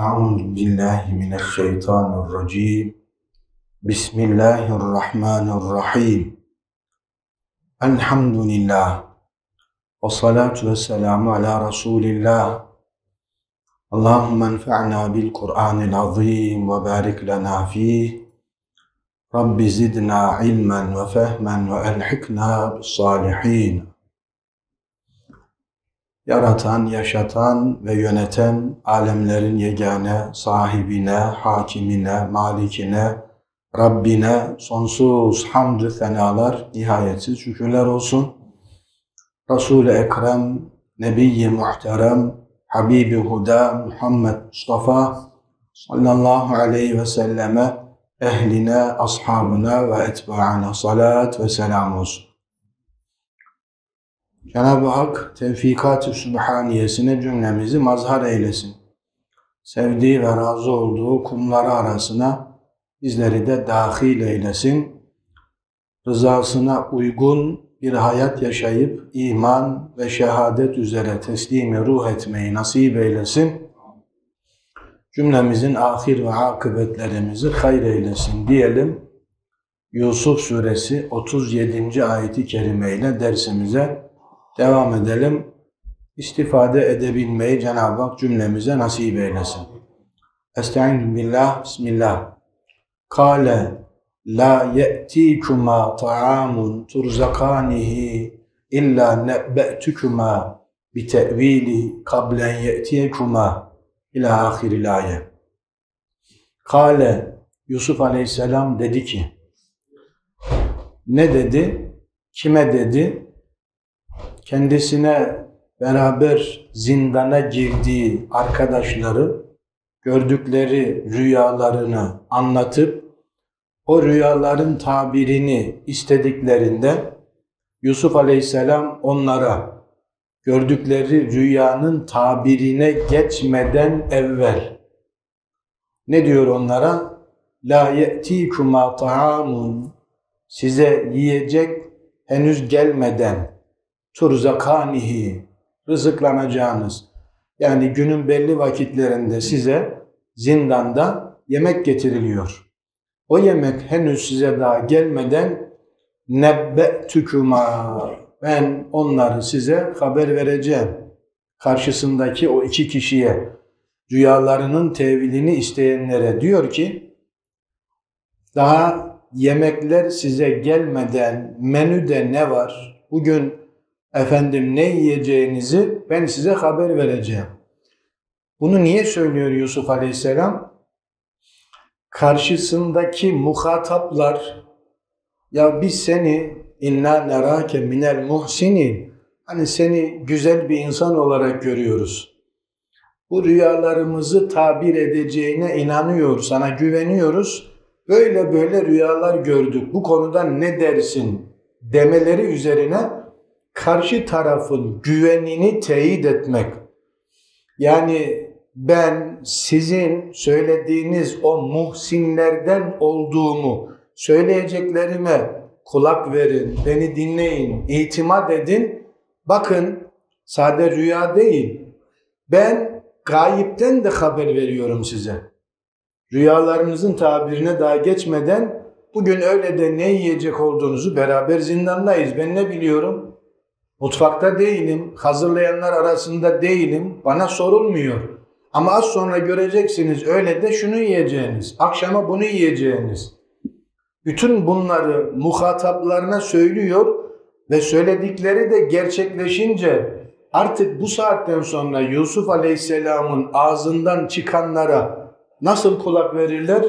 Euzubillahimineşşeytanirracim. Bismillahirrahmanirrahim. Elhamdülillah. Ve salatu ve selamu ala Resulillah. Allahümme enfa'na bil Kur'anil azim ve barik lana fih. Rabbi zidna ilmen ve fehmen ve elhikna bis salihin. Yaratan, yaşatan ve yöneten alemlerin yegane sahibine, hakimine, malikine, Rabbine sonsuz hamdü senalar, nihayetsiz şükürler olsun. Resul-i Ekrem, Nebi-i Muhterem, Habibi Huda, Muhammed Mustafa sallallahu aleyhi ve selleme, ehline, ashabına ve etbaına salat ve selam olsun. Cenab-ı Hak tevfikat-ı sübhaniyesine cümlemizi mazhar eylesin. Sevdiği ve razı olduğu kumları arasına bizleri de dâhil eylesin. Rızasına uygun bir hayat yaşayıp iman ve şehadet üzere teslimi ruh etmeyi nasip eylesin. Cümlemizin ahir ve akıbetlerimizi hayır eylesin diyelim. Yusuf Suresi 37. ayeti kerimeyle dersimize devam edelim. İstifade edebilmeyi Cenab-ı Hak cümlemize nasip eylesin. Estaizu billah, bismillah. Kale la ye'tikuma ta'amun turzakanihi illa nebbe'tukuma bitevili kablen ye'tikuma ila ahiril ayet. Kale, Yusuf aleyhisselam dedi ki, ne dedi, kime dedi? Kendisine beraber zindana girdiği arkadaşları, gördükleri rüyalarını anlatıp o rüyaların tabirini istediklerinde Yusuf aleyhisselam onlara gördükleri rüyanın tabirine geçmeden evvel ne diyor onlara? La ye'tikuma ta'amun, size yiyecek henüz gelmeden, turzakanihi, rızıklanacağınız. Yani günün belli vakitlerinde size zindanda yemek getiriliyor. O yemek henüz size daha gelmeden nebbe'tukuma, ben onları size haber vereceğim. Karşısındaki o iki kişiye, rüyalarının tevilini isteyenlere diyor ki, daha yemekler size gelmeden menüde ne var? Bugün efendim ne yiyeceğinizi ben size haber vereceğim. Bunu niye söylüyor Yusuf aleyhisselam? Karşısındaki muhataplar, ya biz seni inna nerake minel muhsinin, hani seni güzel bir insan olarak görüyoruz. Bu rüyalarımızı tabir edeceğine inanıyor, sana güveniyoruz. Böyle böyle rüyalar gördük. Bu konuda ne dersin demeleri üzerine karşı tarafın güvenini teyit etmek. Yani ben sizin söylediğiniz o muhsinlerden olduğumu, söyleyeceklerime kulak verin, beni dinleyin, itimat edin. Bakın, sade rüya değil, ben gayipten de haber veriyorum size. Rüyalarınızın tabirine daha geçmeden bugün öğlede ne yiyecek olduğunuzu, beraber zindandayız, ben ne biliyorum? Mutfakta değilim, hazırlayanlar arasında değilim, bana sorulmuyor. Ama az sonra göreceksiniz, öyle de şunu yiyeceğiniz, akşama bunu yiyeceğiniz. Bütün bunları muhataplarına söylüyor ve söyledikleri de gerçekleşince artık bu saatten sonra Yusuf Aleyhisselam'ın ağzından çıkanlara nasıl kulak verirler?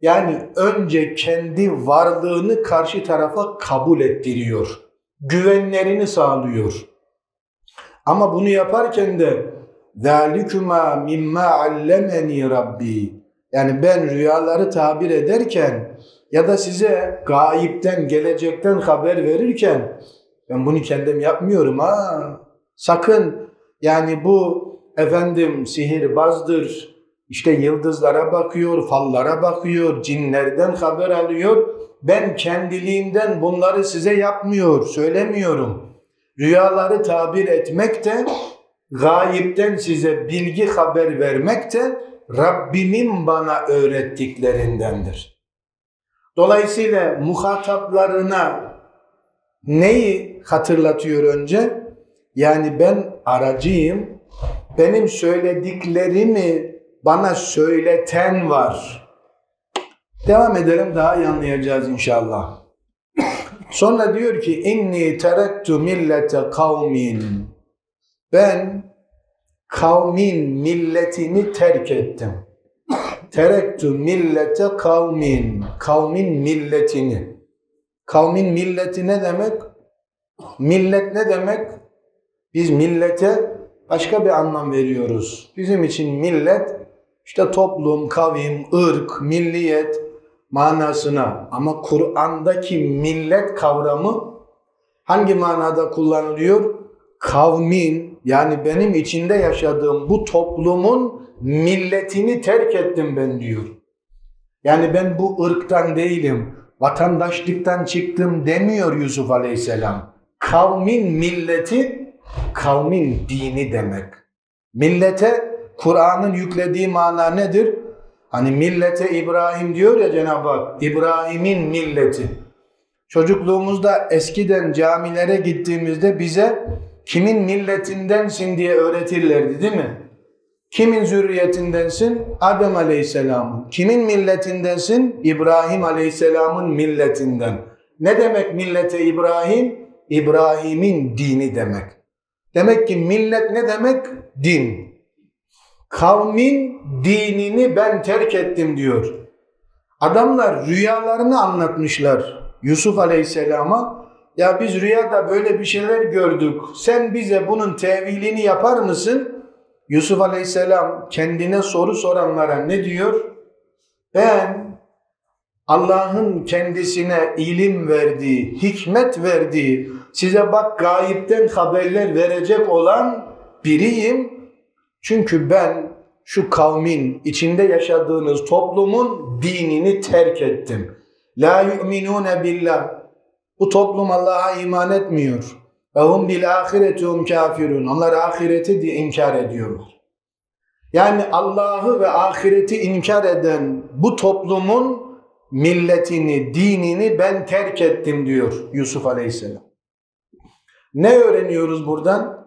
Yani önce kendi varlığını karşı tarafa kabul ettiriyor, güvenlerini sağlıyor. Ama bunu yaparken de ذَٰلِكُمَا مِمَّا عَلَّمَنِي رَبِّي, yani ben rüyaları tabir ederken ya da size gaipten, gelecekten haber verirken ben bunu kendim yapmıyorum ha. Sakın, yani bu efendim sihirbazdır, işte yıldızlara bakıyor, fallara bakıyor, cinlerden haber alıyor. Ben kendiliğimden bunları size yapmıyor, söylemiyorum. Rüyaları tabir etmek de, gayipten size bilgi haber vermek de Rabbimin bana öğrettiklerindendir. Dolayısıyla muhataplarına neyi hatırlatıyor önce? Yani ben aracıyım, benim söylediklerimi bana söyleten var. Devam edelim, daha iyi anlayacağız inşallah. Sonra diyor ki inni teraktu millete kavmin. Ben kavmin milletini terk ettim. Teraktu millete kavmin. Kavmin milletini. Kavmin milleti ne demek? Millet ne demek? Biz millete başka bir anlam veriyoruz. Bizim için millet işte toplum, kavim, ırk, milliyet manasına. Ama Kur'an'daki millet kavramı hangi manada kullanılıyor? Kavmin, yani benim içinde yaşadığım bu toplumun milletini terk ettim ben diyor. Yani ben bu ırktan değilim, vatandaşlıktan çıktım demiyor Yusuf Aleyhisselam. Kavmin milleti, kavmin dini demek. Millete Kur'an'ın yüklediği mana nedir? Hani millete İbrahim diyor ya Cenab-ı Hak, İbrahim'in milleti. Çocukluğumuzda eskiden camilere gittiğimizde bize kimin milletindensin diye öğretirlerdi değil mi? Kimin zürriyetindensin? Adem Aleyhisselam'ın. Kimin milletindensin? İbrahim Aleyhisselam'ın milletinden. Ne demek millete İbrahim? İbrahim'in dini demek. Demek ki millet ne demek? Din. Kavmin dinini ben terk ettim diyor. Adamlar rüyalarını anlatmışlar Yusuf Aleyhisselam'a. Ya biz rüyada böyle bir şeyler gördük. Sen bize bunun tevilini yapar mısın? Yusuf Aleyhisselam kendine soru soranlara ne diyor? Ben Allah'ın kendisine ilim verdiği, hikmet verdiği, size bak gayipten haberler verecek olan biriyim. Çünkü ben şu kavmin, içinde yaşadığınız toplumun dinini terk ettim. La yu'minune billah. Bu toplum Allah'a iman etmiyor. Ve hum bil ahiretihum kafirun. Onlar ahireti diye inkar ediyorlar. Yani Allah'ı ve ahireti inkar eden bu toplumun milletini, dinini ben terk ettim diyor Yusuf Aleyhisselam. Ne öğreniyoruz buradan?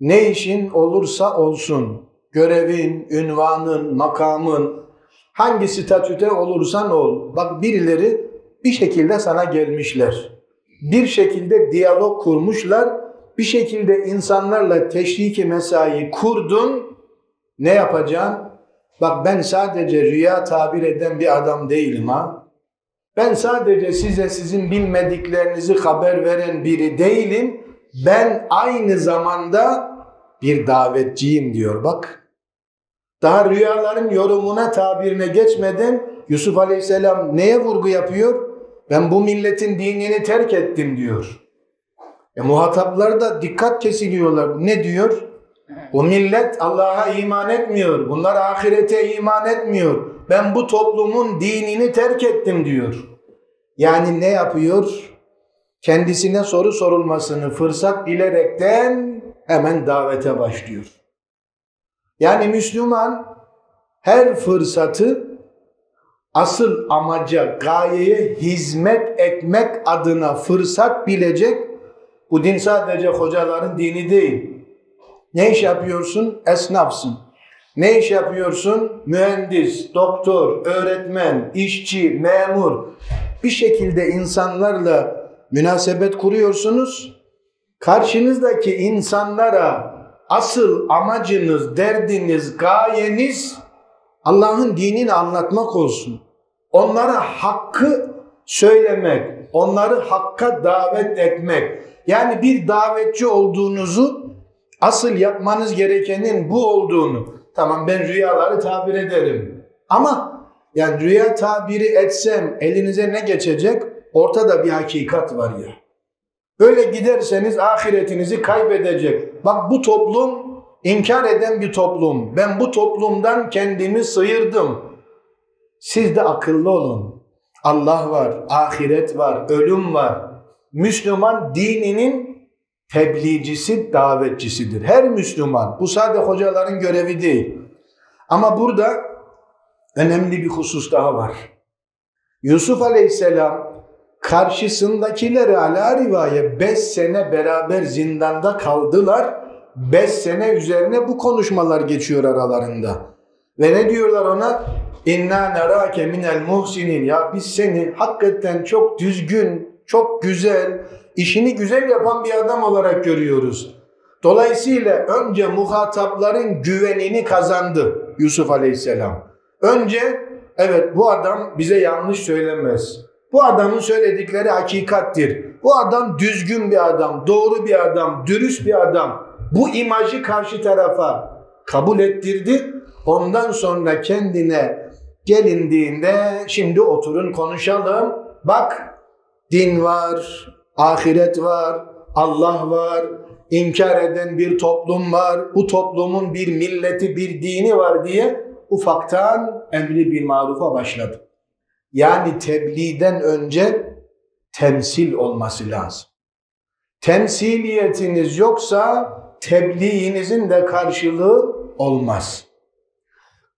Ne işin olursa olsun, görevin, ünvanın, makamın, hangi statüde olursan ol. Bak birileri bir şekilde sana gelmişler. Bir şekilde diyalog kurmuşlar. Bir şekilde insanlarla teşriki mesai kurdun. Ne yapacaksın? Bak ben sadece rüya tabir eden bir adam değilim ha. Ben sadece size sizin bilmediklerinizi haber veren biri değilim. Ben aynı zamanda bir davetçiyim diyor bak. Daha rüyaların yorumuna, tabirine geçmeden Yusuf Aleyhisselam neye vurgu yapıyor? Ben bu milletin dinini terk ettim diyor. Muhataplar da dikkat kesiliyorlar. Ne diyor? O millet Allah'a iman etmiyor. Bunlar ahirete iman etmiyor. Ben bu toplumun dinini terk ettim diyor. Yani ne yapıyor? Kendisine soru sorulmasını fırsat bilerekten hemen davete başlıyor. Yani Müslüman her fırsatı asıl amaca, gayeye hizmet etmek adına fırsat bilecek. Bu din sadece hocaların dini değil. Ne iş yapıyorsun? Esnafsın. Ne iş yapıyorsun? Mühendis, doktor, öğretmen, işçi, memur. Bir şekilde insanlarla münasebet kuruyorsunuz. Karşınızdaki insanlara asıl amacınız, derdiniz, gayeniz Allah'ın dinini anlatmak olsun. Onlara hakkı söylemek, onları hakka davet etmek. Yani bir davetçi olduğunuzu, asıl yapmanız gerekenin bu olduğunu. Tamam ben rüyaları tabir ederim. Ama yani rüya tabiri etsem elinize ne geçecek? Ortada bir hakikat var ya. Böyle giderseniz ahiretinizi kaybedecek. Bak bu toplum İnkar eden bir toplum. Ben bu toplumdan kendimi sıyırdım. Siz de akıllı olun. Allah var, ahiret var, ölüm var. Müslüman dininin tebliğcisi, davetçisidir. Her Müslüman. Bu sadece hocaların görevi değil. Ama burada önemli bir husus daha var. Yusuf Aleyhisselam karşısındakileri ala rivaye 5 sene beraber zindanda kaldılar. 5 sene üzerine bu konuşmalar geçiyor aralarında. Ve ne diyorlar ona? İnna nerake minel muhsinin. Ya biz seni hakikaten çok düzgün, çok güzel, işini güzel yapan bir adam olarak görüyoruz. Dolayısıyla önce muhatapların güvenini kazandı Yusuf Aleyhisselam. Önce evet bu adam bize yanlış söylemez. Bu adamın söyledikleri hakikattir. Bu adam düzgün bir adam, doğru bir adam, dürüst bir adam. Bu imajı karşı tarafa kabul ettirdi. Ondan sonra kendine gelindiğinde şimdi oturun konuşalım. Bak din var, ahiret var, Allah var, inkar eden bir toplum var. Bu toplumun bir milleti, bir dini var diye ufaktan emri bil marufa başladı. Yani tebliğden önce temsil olması lazım. Temsiliyetiniz yoksa tebliğinizin de karşılığı olmaz.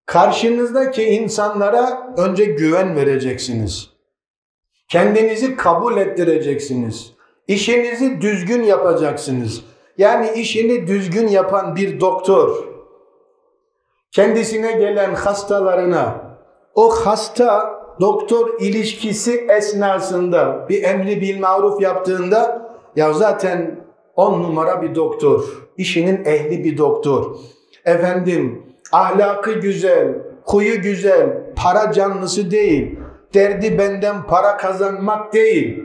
Karşınızdaki insanlara önce güven vereceksiniz. Kendinizi kabul ettireceksiniz. İşinizi düzgün yapacaksınız. Yani işini düzgün yapan bir doktor, kendisine gelen hastalarına o hasta doktor ilişkisi esnasında bir emri bil maruf yaptığında ya zaten 10 numara bir doktor, işinin ehli bir doktor. Efendim ahlakı güzel, huyu güzel, para canlısı değil, derdi benden para kazanmak değil.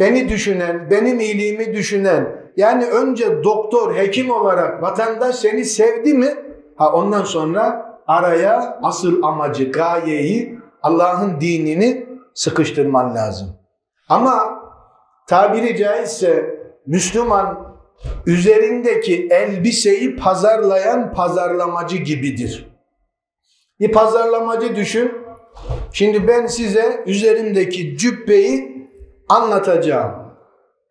Beni düşünen, benim iyiliğimi düşünen, yani önce doktor, hekim olarak vatandaş seni sevdi mi? Ha ondan sonra araya asıl amacı, gayeyi, Allah'ın dinini sıkıştırman lazım. Ama tabiri caizse Müslüman üzerindeki elbiseyi pazarlayan pazarlamacı gibidir. Bir pazarlamacı düşün. Şimdi ben size üzerimdeki cübbeyi anlatacağım.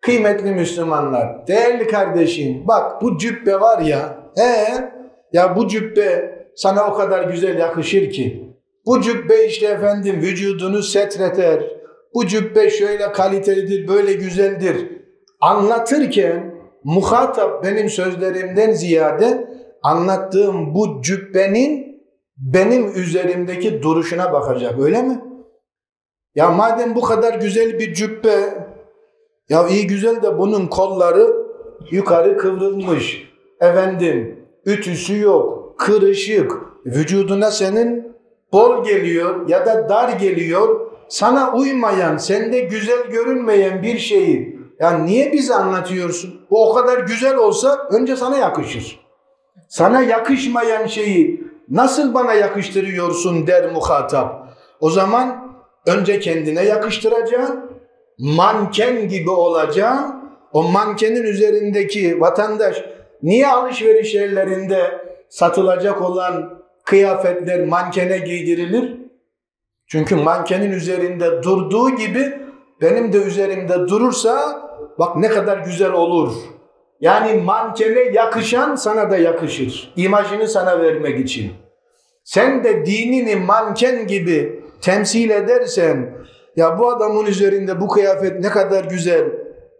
Kıymetli Müslümanlar, değerli kardeşim, bak bu cübbe var ya, ya bu cübbe sana o kadar güzel yakışır ki. Bu cübbe işte efendim vücudunu setreter. Bu cübbe şöyle kalitelidir, böyle güzeldir. Anlatırken muhatap benim sözlerimden ziyade anlattığım bu cübbenin benim üzerimdeki duruşuna bakacak, öyle mi? Ya madem bu kadar güzel bir cübbe, ya iyi güzel de bunun kolları yukarı kıvrılmış. Efendim ütüsü yok, kırışık, vücuduna senin bol geliyor ya da dar geliyor. Sana uymayan, sende güzel görünmeyen bir şeyi ya niye bize anlatıyorsun? Bu o kadar güzel olsa önce sana yakışır. Sana yakışmayan şeyi nasıl bana yakıştırıyorsun der muhatap. O zaman önce kendine yakıştıracaksın. Manken gibi olacaksın. O mankenin üzerindeki vatandaş niye alışveriş yerlerinde satılacak olan kıyafetler mankene giydirilir? Çünkü mankenin üzerinde durduğu gibi benim de üzerimde durursa bak ne kadar güzel olur. Yani mankene yakışan sana da yakışır. İmajını sana vermek için. Sen de dinini manken gibi temsil edersen ya bu adamın üzerinde bu kıyafet ne kadar güzel,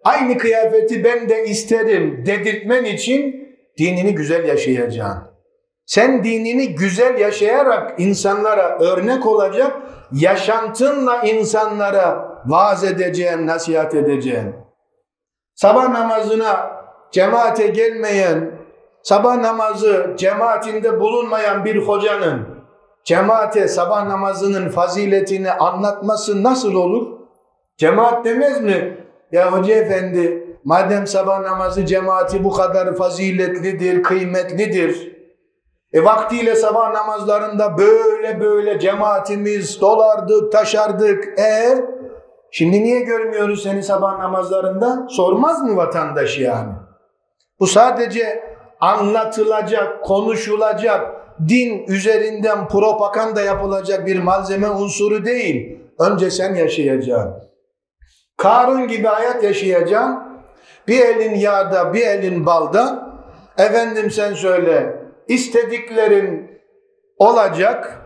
aynı kıyafeti ben de isterim dedirtmen için dinini güzel yaşayacaksın. Sen dinini güzel yaşayarak insanlara örnek olacak, yaşantınla insanlara vaaz edeceğin, nasihat edeceğin. Sabah namazına cemaate gelmeyen, sabah namazı cemaatinde bulunmayan bir hocanın cemaate sabah namazının faziletini anlatması nasıl olur? Cemaat demez mi? Ya hoca efendi, madem sabah namazı cemaati bu kadar faziletlidir, kıymetlidir, vaktiyle sabah namazlarında böyle cemaatimiz dolardık, taşardık. Şimdi niye görmüyoruz seni sabah namazlarında? Sormaz mı vatandaş yani? Bu sadece anlatılacak, konuşulacak, din üzerinden propaganda yapılacak bir malzeme unsuru değil. Önce sen yaşayacaksın. Karun gibi hayat yaşayacaksın. Bir elin yağda, bir elin balda. Efendim sen söyle. İstediklerin olacak.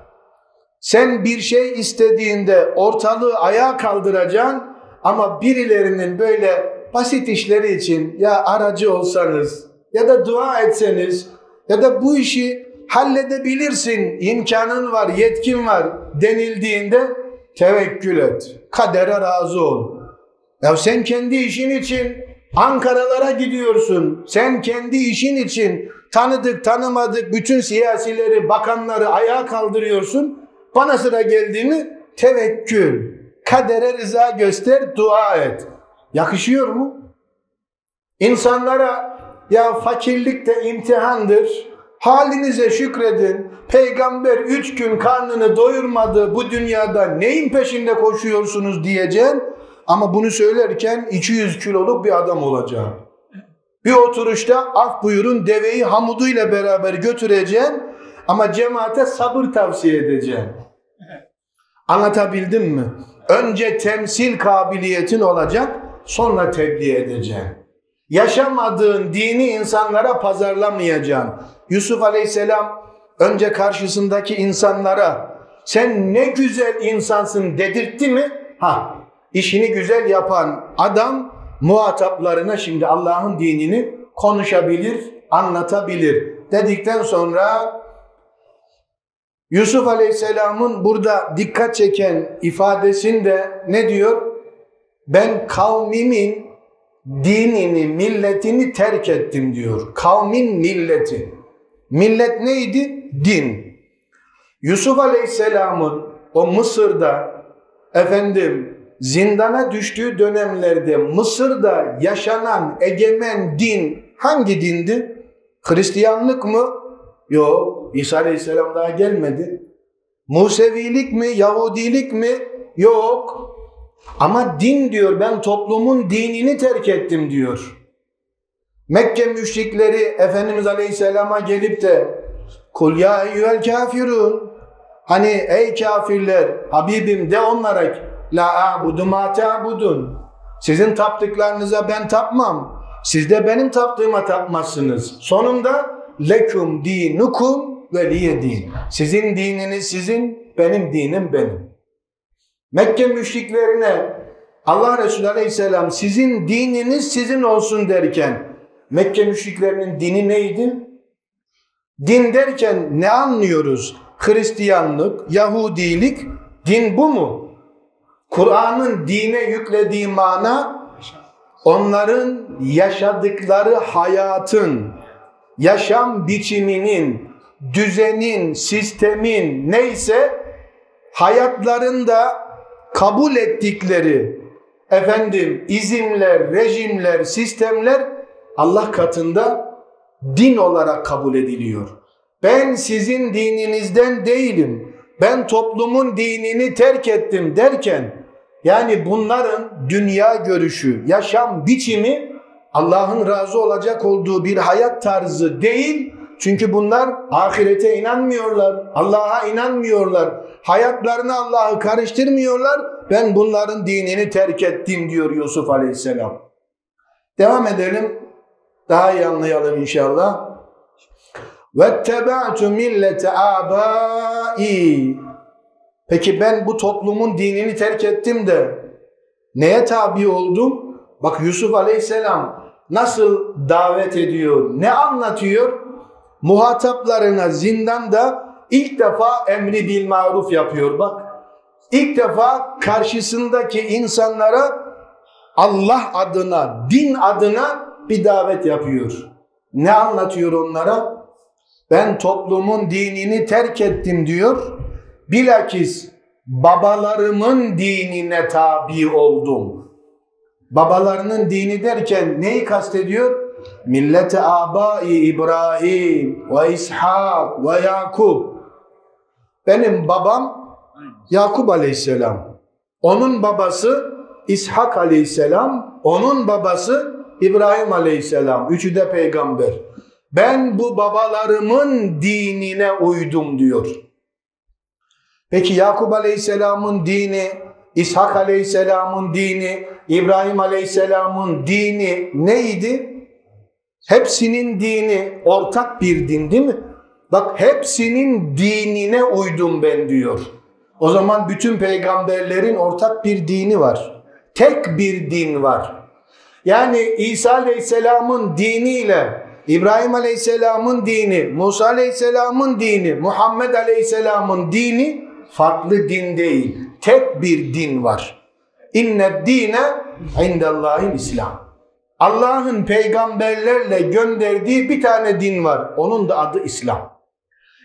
Sen bir şey istediğinde ortalığı ayağa kaldıracaksın ama birilerinin böyle basit işleri için ya aracı olsanız ya da dua etseniz ya da bu işi halledebilirsin, imkanın var, yetkin var denildiğinde tevekkül et, kadere razı ol. Ya sen kendi işin için Ankara'lara gidiyorsun, sen kendi işin için tanıdık tanımadık bütün siyasileri, bakanları ayağa kaldırıyorsun. Bana sıra geldi mi? Tevekkül. Kadere rıza göster, dua et. Yakışıyor mu? İnsanlara ya fakirlik de imtihandır, halinize şükredin. Peygamber 3 gün karnını doyurmadı bu dünyada, neyin peşinde koşuyorsunuz diyeceğim. Ama bunu söylerken 200 kiloluk bir adam olacağım. Bir oturuşta af buyurun deveyi hamuduyla beraber götüreceğim. Ama cemaate sabır tavsiye edeceğim. Anlatabildim mi? Önce temsil kabiliyetin olacak, sonra tebliğ edeceğim. Yaşamadığın dini insanlara pazarlamayacaksın. Yusuf Aleyhisselam önce karşısındaki insanlara sen ne güzel insansın dedirtti mi? Ha, işini güzel yapan adam muhataplarına şimdi Allah'ın dinini konuşabilir, anlatabilir dedikten sonra Yusuf Aleyhisselam'ın burada dikkat çeken ifadesinde ne diyor? Ben kavmimin dinini, milletini terk ettim diyor. Kavmin milleti. Millet neydi? Din. Yusuf Aleyhisselam'ın o Mısır'da zindana düştüğü dönemlerde Mısır'da yaşanan egemen din hangi dindi? Hristiyanlık mı? Yok. İsa Aleyhisselam daha gelmedi. Musevilik mi? Yahudilik mi? Yok. Ama din diyor, ben toplumun dinini terk ettim diyor. Mekke müşrikleri Efendimiz Aleyhisselam'a gelip de kul ya eyyühel kafirun, hani ey kafirler Habibim de onlara la a'budu ma ta'budun, sizin taptıklarınıza ben tapmam, siz de benim taptığıma tapmazsınız. Sonunda lekum dinukum ve liye din, sizin dininiz sizin, benim dinim benim. Mekke müşriklerine Allah Resulü Aleyhisselam sizin dininiz sizin olsun derken Mekke müşriklerinin dini neydi? Din derken ne anlıyoruz? Hristiyanlık, Yahudilik, din bu mu? Kur'an'ın dine yüklediği mana onların yaşadıkları hayatın, yaşam biçiminin, düzenin, sistemin neyse hayatlarında kabul ettikleri izimler, rejimler, sistemler Allah katında din olarak kabul ediliyor. Ben sizin dininizden değilim, ben toplumun dinini terk ettim derken yani bunların dünya görüşü, yaşam biçimi Allah'ın razı olacak olduğu bir hayat tarzı değil. Çünkü bunlar ahirete inanmıyorlar, Allah'a inanmıyorlar, hayatlarını Allah'ı karıştırmıyorlar. Ben bunların dinini terk ettim diyor Yusuf Aleyhisselam. Devam edelim, daha iyi anlayalım inşallah. وَاتَّبَعْتُ مِلَّةَ آبَائِي. Peki ben bu toplumun dinini terk ettim de neye tabi oldum? Bak Yusuf Aleyhisselam nasıl davet ediyor, ne anlatıyor? Muhataplarına zindanda ilk defa emri bil maruf yapıyor bak. İlk defa karşısındaki insanlara Allah adına, din adına bir davet yapıyor. Ne anlatıyor onlara? Ben toplumun dinini terk ettim diyor. Bilakis babalarımın dinine tabi oldum. Babalarının dini derken neyi kastediyor? Millete abai İbrahim ve İshak ve Yakub. Benim babam Yakub Aleyhisselam, onun babası İshak Aleyhisselam, onun babası İbrahim Aleyhisselam, üçü de peygamber. Ben bu babalarımın dinine uydum diyor. Peki Yakub Aleyhisselam'ın dini, İshak Aleyhisselam'ın dini, İbrahim Aleyhisselam'ın dini neydi? Hepsinin dini ortak bir din değil mi? Bak hepsinin dinine uydum ben diyor. O zaman bütün peygamberlerin ortak bir dini var. Tek bir din var. Yani İsa Aleyhisselam'ın diniyle İbrahim Aleyhisselam'ın dini, Musa Aleyhisselam'ın dini, Muhammed Aleyhisselam'ın dini farklı din değil. Tek bir din var. İnned dine indellâhil İslam. Allah'ın peygamberlerle gönderdiği bir tane din var. Onun da adı İslam.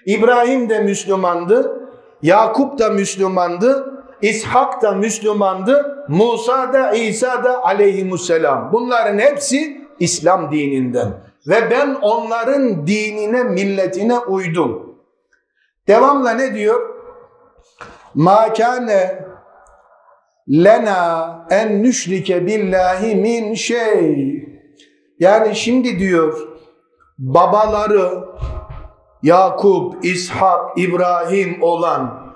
İbrahim de Müslümandı. Yakup da Müslümandı. İshak da Müslümandı. Musa da İsa da aleyhisselam. Bunların hepsi İslam dininden. Ve ben onların dinine, milletine uydum. Devamla ne diyor? مَا كَانَ لَنَا اَنْ نُشْرِكَ بِاللّٰهِ مِنْ şey. Yani şimdi diyor, babaları Yakup, İshak, İbrahim olan,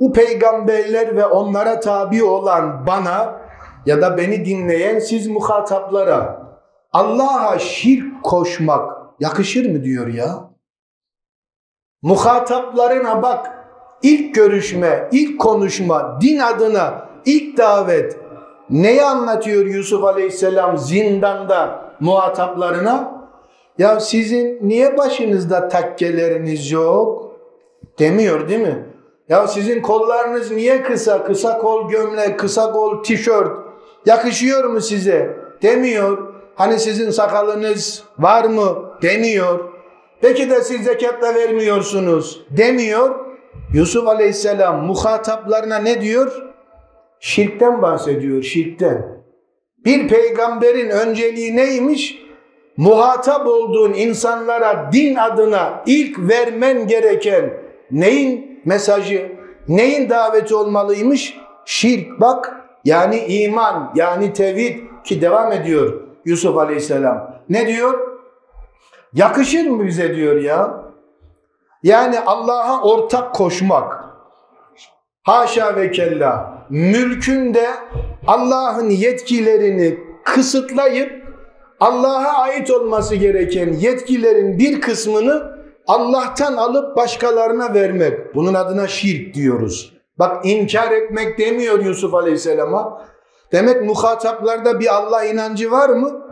bu peygamberler ve onlara tabi olan bana ya da beni dinleyen siz muhataplara Allah'a şirk koşmak yakışır mı diyor ya. Muhataplarına bak, ilk görüşme, ilk konuşma, din adına ilk davet. Neyi anlatıyor Yusuf Aleyhisselam zindanda muhataplarına? Ya sizin niye başınızda takkeleriniz yok demiyor değil mi? Ya sizin kollarınız niye kısa, kısa kol gömlek, kısa kol tişört yakışıyor mu size demiyor. Hani sizin sakalınız var mı demiyor. Peki de siz zekat da vermiyorsunuz demiyor. Yusuf Aleyhisselam muhataplarına ne diyor? Şirkten bahsediyor, şirkten. Bir peygamberin önceliği neymiş? Muhatap olduğun insanlara din adına ilk vermen gereken neyin mesajı, neyin daveti olmalıymış? Şirk bak, yani iman, yani tevhid ki devam ediyor. Yusuf Aleyhisselam ne diyor? Yakışır mı bize diyor ya? Yani Allah'a ortak koşmak. Haşa ve kella. Mülkünde Allah'ın yetkilerini kısıtlayıp Allah'a ait olması gereken yetkilerin bir kısmını Allah'tan alıp başkalarına vermek. Bunun adına şirk diyoruz. Bak inkar etmek demiyor Yusuf Aleyhisselam'a. Demek muhataplarda bir Allah inancı var mı?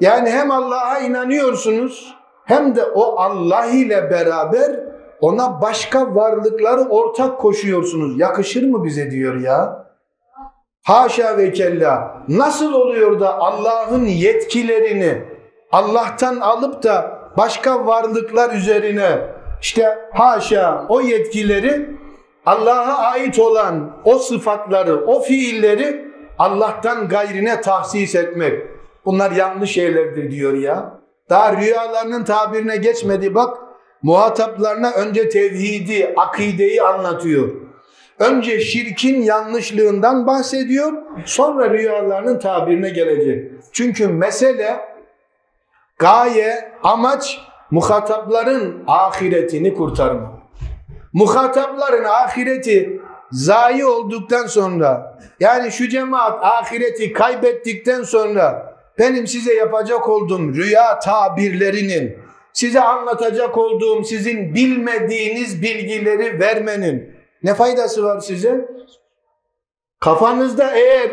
Yani hem Allah'a inanıyorsunuz hem de o Allah ile beraber ona başka varlıkları ortak koşuyorsunuz. Yakışır mı bize diyor ya? Haşa ve kella. Nasıl oluyor da Allah'ın yetkilerini Allah'tan alıp da başka varlıklar üzerine işte haşa o yetkileri Allah'a ait olan o sıfatları, o fiilleri Allah'tan gayrine tahsis etmek. Bunlar yanlış şeylerdir diyor ya. Daha rüyalarının tabirine geçmedi bak. Muhataplarına önce tevhidi, akideyi anlatıyor. Önce şirkin yanlışlığından bahsediyor. Sonra rüyalarının tabirine gelecek. Çünkü mesele, gaye, amaç muhatapların ahiretini kurtarmak. Muhatapların ahireti zayi olduktan sonra, yani şu cemaat ahireti kaybettikten sonra benim size yapacak olduğum rüya tabirlerinin, size anlatacak olduğum sizin bilmediğiniz bilgileri vermenin ne faydası var size? Kafanızda eğer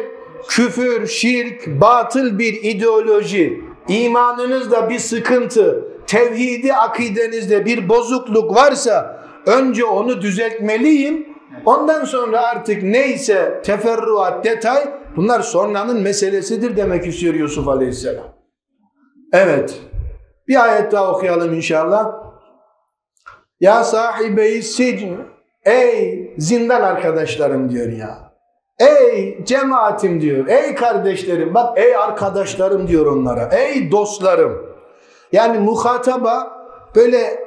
küfür, şirk, batıl bir ideoloji, imanınızda bir sıkıntı, tevhidi akidenizde bir bozukluk varsa önce onu düzeltmeliyim. Ondan sonra artık neyse teferruat, detay bunlar sonranın meselesidir demek istiyor Yusuf Aleyhisselam. Evet. Bir ayet daha okuyalım inşallah. Ya sahibeyi sicn, ey zindan arkadaşlarım diyor ya. Ey cemaatim diyor. Ey kardeşlerim. Bak ey arkadaşlarım diyor onlara. Ey dostlarım. Yani muhataba böyle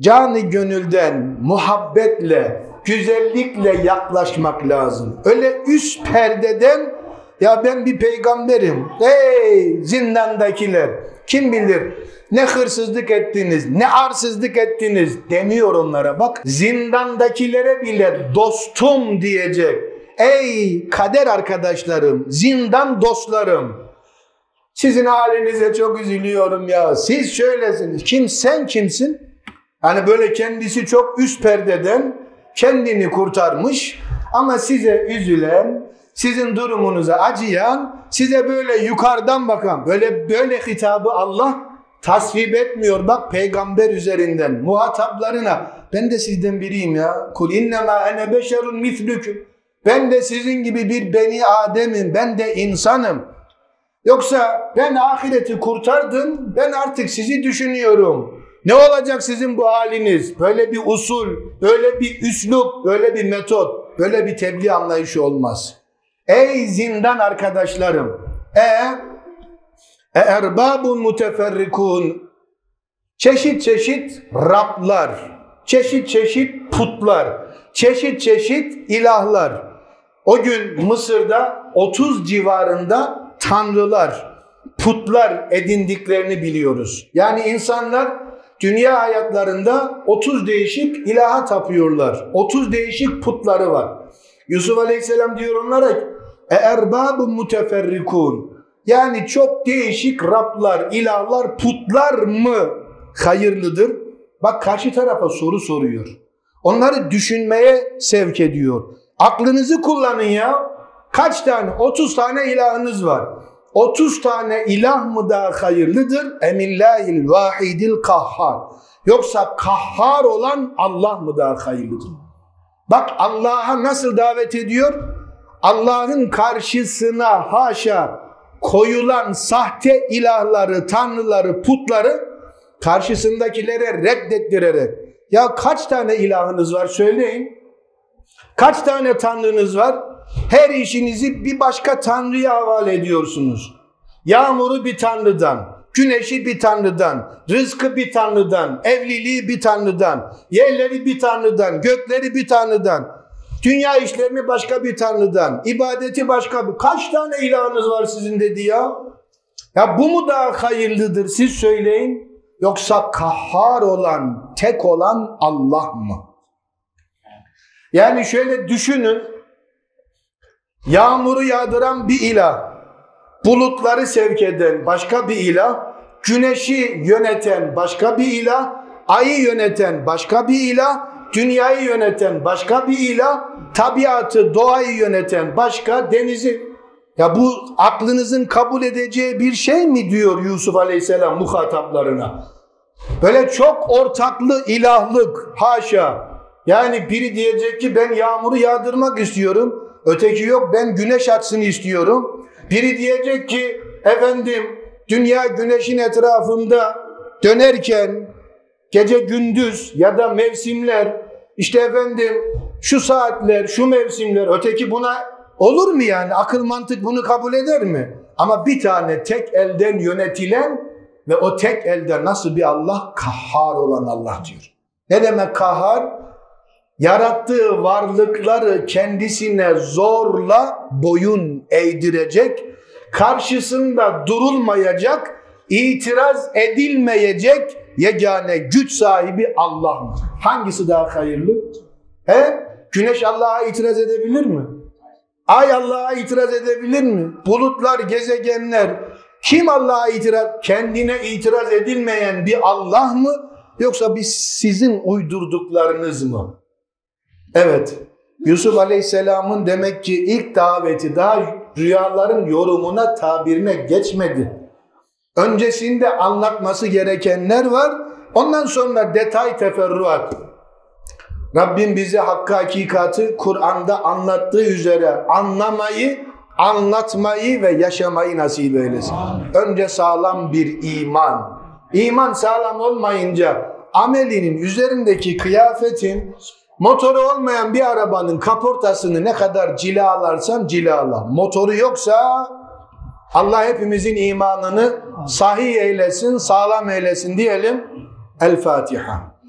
canı gönülden, muhabbetle, güzellikle yaklaşmak lazım. Öyle üst perdeden ya ben bir peygamberim. Ey zindandakiler kim bilir ne hırsızlık ettiniz, ne arsızlık ettiniz demiyor onlara bak. Zindandakilere bile dostum diyecek. Ey kader arkadaşlarım, zindan dostlarım. Sizin halinize çok üzülüyorum ya. Siz şöylesiniz. Kim sen kimsin? Yani böyle kendisi çok üst perdeden kendini kurtarmış ama size üzülen, sizin durumunuza acıyan, size böyle yukarıdan bakan, böyle hitabı Allah tasvip etmiyor. Bak peygamber üzerinden muhataplarına, ben de sizden biriyim ya. Kul innema ene beşerun mislüküm. Ben de sizin gibi bir beni Adem'im, ben de insanım. Yoksa ben ahireti kurtardım, ben artık sizi düşünüyorum. Ne olacak sizin bu haliniz? Böyle bir usul, böyle bir üslup, böyle bir metot, böyle bir tebliğ anlayışı olmaz. Ey zindan arkadaşlarım, erbabun muteferrikun, çeşit çeşit Rablar, çeşit çeşit putlar, çeşit çeşit ilahlar. O gün Mısır'da 30 civarında tanrılar, putlar edindiklerini biliyoruz. Yani insanlar dünya hayatlarında 30 değişik ilaha tapıyorlar. 30 değişik putları var. Yusuf Aleyhisselam diyor onlara, erbabun muteferrikun. Yani çok değişik Rablar, ilahlar, putlar mı hayırlıdır? Bak karşı tarafa soru soruyor. Onları düşünmeye sevk ediyor. Aklınızı kullanın ya. Kaç tane? 30 tane ilahınız var. 30 tane ilah mı daha hayırlıdır? Emillahil vahidil kahhar. Yoksa kahhar olan Allah mı daha hayırlıdır? Bak Allah'a nasıl davet ediyor? Allah'ın karşısına haşa koyulan sahte ilahları, tanrıları, putları karşısındakilere reddettirerek. Ya kaç tane ilahınız var söyleyin? Kaç tane tanrınız var? Her işinizi bir başka tanrıya havale ediyorsunuz. Yağmuru bir tanrıdan, güneşi bir tanrıdan, rızkı bir tanrıdan, evliliği bir tanrıdan, yerleri bir tanrıdan, gökleri bir tanrıdan, dünya işlerini başka bir tanrıdan, ibadeti başka bir... Kaç tane ilahınız var sizin dedi ya? Ya bu mu daha hayırlıdır siz söyleyin? Yoksa kahhar olan, tek olan Allah mı? Yani şöyle düşünün. Yağmuru yağdıran bir ilah, bulutları sevk eden başka bir ilah, güneşi yöneten başka bir ilah, ayı yöneten başka bir ilah, dünyayı yöneten başka bir ilah, tabiatı, doğayı yöneten başka, denizi. Ya bu aklınızın kabul edeceği bir şey mi diyor Yusuf Aleyhisselam muhataplarına? Böyle çok ortaklı ilahlık, haşa. Yani biri diyecek ki ben yağmuru yağdırmak istiyorum. Öteki yok, ben güneş açsın istiyorum. Biri diyecek ki efendim dünya güneşin etrafında dönerken gece gündüz ya da mevsimler, işte efendim şu saatler, şu mevsimler, öteki buna olur mu yani? Akıl mantık bunu kabul eder mi? Ama bir tane tek elden yönetilen ve o tek elde nasıl bir Allah? Kahhar olan Allah diyor. Ne demek kahhar? Yarattığı varlıkları kendisine zorla boyun eğdirecek, karşısında durulmayacak, itiraz edilmeyecek yegane güç sahibi Allah mı? Hangisi daha hayırlı? Güneş Allah'a itiraz edebilir mi? Ay Allah'a itiraz edebilir mi? Bulutlar, gezegenler, kim Allah'a itiraz? Kendine itiraz edilmeyen bir Allah mı? Yoksa biz sizin uydurduklarınız mı? Evet, Yusuf Aleyhisselam'ın demek ki ilk daveti daha rüyaların yorumuna, tabirine geçmedi. Öncesinde anlatması gerekenler var, ondan sonra detay teferruat. Rabbim bize hakkı, hakikati Kur'an'da anlattığı üzere anlamayı, anlatmayı ve yaşamayı nasip eylesin. Önce sağlam bir iman. İman sağlam olmayınca amelinin üzerindeki kıyafetin, motoru olmayan bir arabanın kaportasını ne kadar cilalarsan cilala, motoru yoksa Allah hepimizin imanını sahih eylesin, sağlam eylesin diyelim. El Fatiha.